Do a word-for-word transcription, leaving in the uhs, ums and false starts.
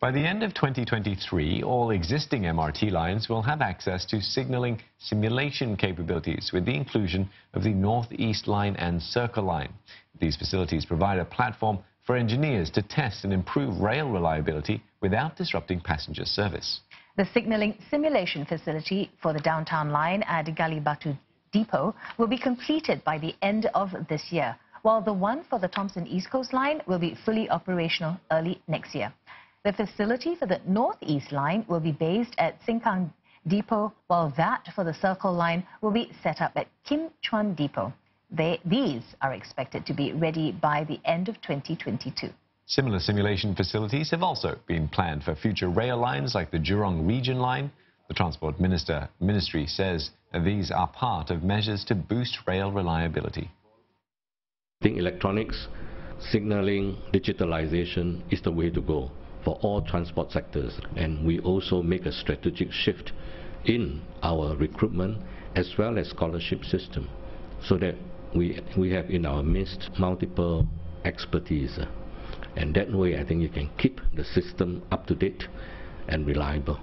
By the end of twenty twenty-three, all existing M R T lines will have access to signalling simulation capabilities with the inclusion of the North East Line and Circle Line. These facilities provide a platform for engineers to test and improve rail reliability without disrupting passenger service. The signalling simulation facility for the downtown line at Gali Batu Depot will be completed by the end of this year, while the one for the Thomson-East Coast Line will be fully operational early next year. The facility for the North East Line will be based at Sengkang Depot, while that for the Circle Line will be set up at Kim Chuan Depot. They, these are expected to be ready by the end of twenty twenty-two. Similar simulation facilities have also been planned for future rail lines like the Jurong Region Line. The Transport Minister, Ministry says these are part of measures to boost rail reliability. I think electronics, signalling, digitalization is the way to go for all transport sectors, and we also make a strategic shift in our recruitment as well as scholarship system, so that we, we have in our midst multiple expertise, and that way I think you can keep the system up to date and reliable.